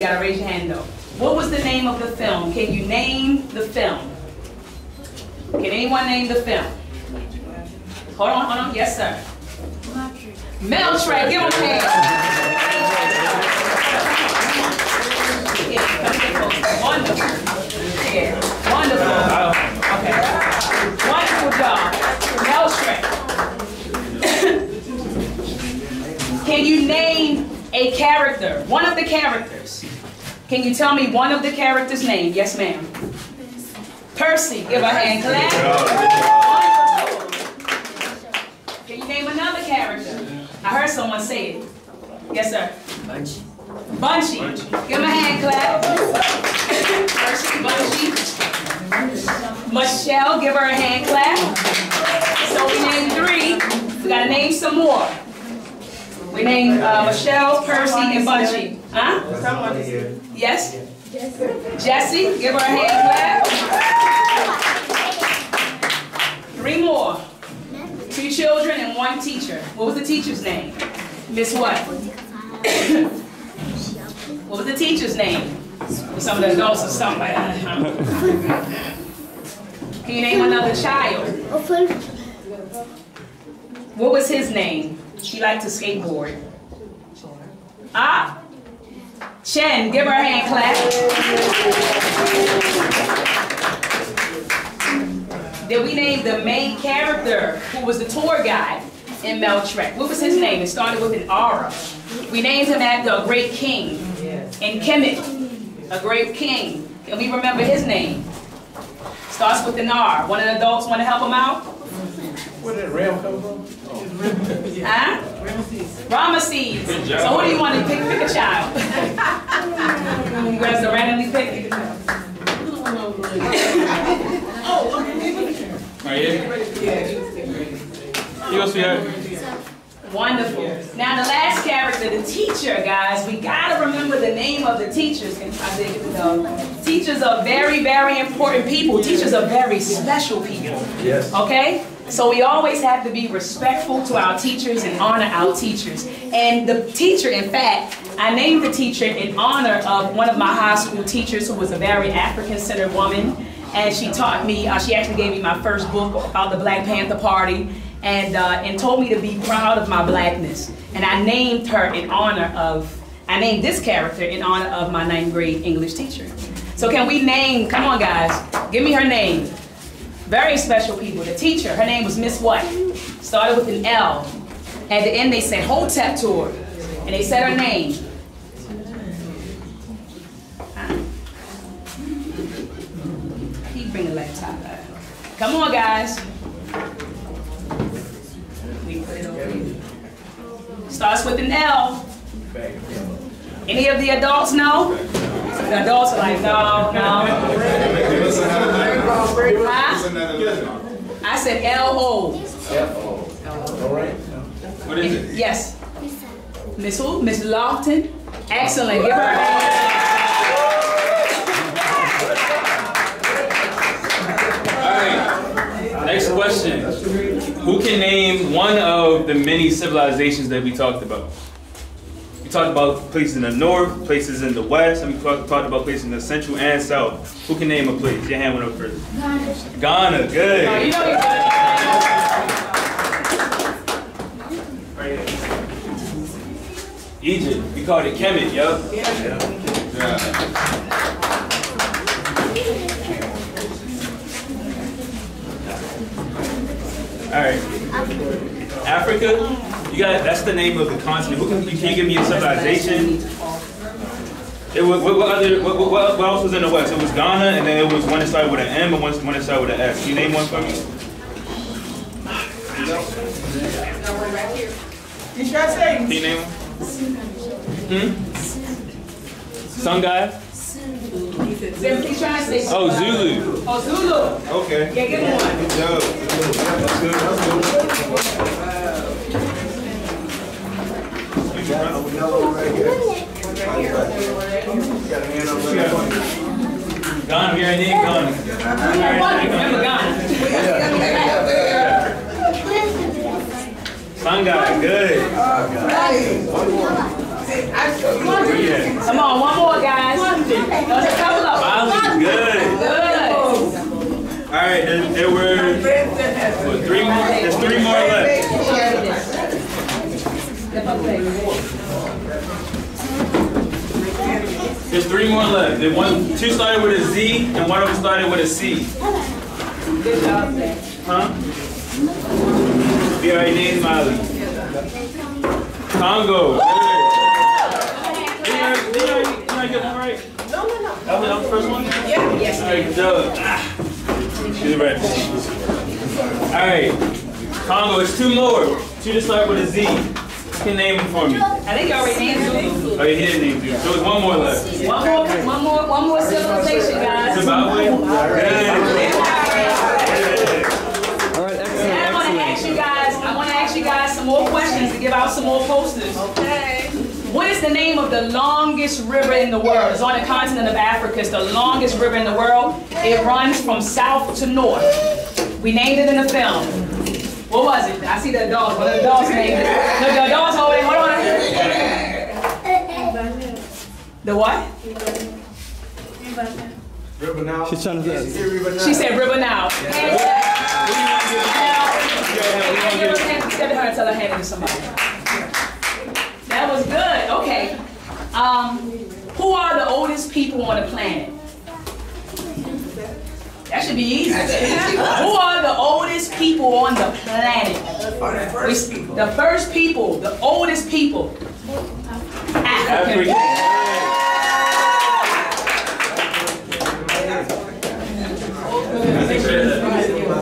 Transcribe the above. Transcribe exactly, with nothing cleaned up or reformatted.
You gotta raise your hand though. What was the name of the film? Can you name the film? Can anyone name the film? Hold on, hold on. Yes, sir. Meltrek, give him a hand. Wonderful. Yeah, wonderful. Okay. Wonderful job, Meltrek. Can you name a character? One of the characters. Can you tell me one of the characters' name? Yes, ma'am. Percy, give a hand clap. Can you name another character? I heard someone say it. Yes, sir. Bunchy. Bunchy. Give him a hand clap. Percy, Bunchy. Michelle, give her a hand clap. So we named three. We gotta name some more. We named uh, Michelle, Percy, and Bunchy. Huh? Someone is here. Yes? Jessie, give her a hand clap. Three more. Two children and one teacher. What was the teacher's name? Miss what? What was the teacher's name? Some of the adults or something like that. Can you name another child? What was his name? She liked to skateboard. Ah? Chen, give her a hand clap. Then we named the main character, who was the tour guide in Meltrek. What was his name? It started with an R. We named him after a great king in Kemet. A great king. Can we remember his name? Starts with an R. One of the adults want to help him out? Where did Ram come from? Huh? Ramesses. So who do you want to pick? Pick a child. You guys are randomly picking. Oh, are you? Yeah. You see her? Wonderful. Now the last character, the teacher, guys. We gotta remember the name of the teachers. I think uh, teachers are very, very important people. Teachers are very special people. Yes. Okay. So we always have to be respectful to our teachers and honor our teachers. And the teacher, in fact, I named the teacher in honor of one of my high school teachers who was a very African-centered woman. And she taught me, uh, she actually gave me my first book about the Black Panther Party and, uh, and told me to be proud of my blackness. And I named her in honor of, I named this character in honor of my ninth grade English teacher. So can we name, come on guys, give me her name. Very special people. The teacher, her name was Miss what? Started with an L. At the end they said Hotep to her. And they said her name. He bring the laptop out. Come on guys. We put it over here. Starts with an L. Any of the adults know? The adults are like, no, no. Huh? I said L O. L O. All right. What is it? Yes. Miss who? Miss Lofton. Excellent. Give her a hand. All right. Next question. Who can name one of the many civilizations that we talked about? We talked about places in the north, places in the west, and we talked about places in the central and south. Who can name a place? Your hand went up first. Ghana. Ghana, good. Oh, you know you're good. Right. Egypt. We called it Kemet, yo. Yeah. Yeah. All right. Africa. You guys, that's the name of the continent. What can, you can't give me a civilization. It was, what, what, other, what, what, what else was in the West? It was Ghana, and then it was one that started with an M and one, one that started with an S. Can you name one for me? Can you name one? Hmm? Some guy? Oh, Zulu. Oh, Zulu. Okay. Yeah, give me one. That's good. That's good. Gone here, I need gone. Remember gone. Sun guy, good. One more. Come on, one more, guys. Miles is good. Good. All right, there, there were what, three more. There's three more left. There's three more left. The one, two started with a Z, and one of them started with a C. Good job, huh? We already named Miley. Congo. That was the first one? Yeah. Yes. All right, good job. She's right. All right. Congo, it's two more. Two to start with a Z. You can name them for me. I think you already named Zulu. Oh, you did name Zulu. So there's one more left. One more, one more, one more civilization, guys. Zimbabwe? All right. All right, excellent. And I want to ask you guys, I want to ask you guys some more questions to give out some more posters. Okay. What is the name of the longest river in the world? It's on the continent of Africa. It's the longest river in the world. It runs from south to north. We named it in the film. What was it? I see the adults. What the adults named it? Look, the adults holding. Hold on. The what? River Nile. She's trying to say. She said River Nile. Give her until I hand it to somebody. That was good, okay. Um, who are the oldest people on the planet? That should be easy. Who are the oldest people on the planet? The first people. The first people, the oldest people. African.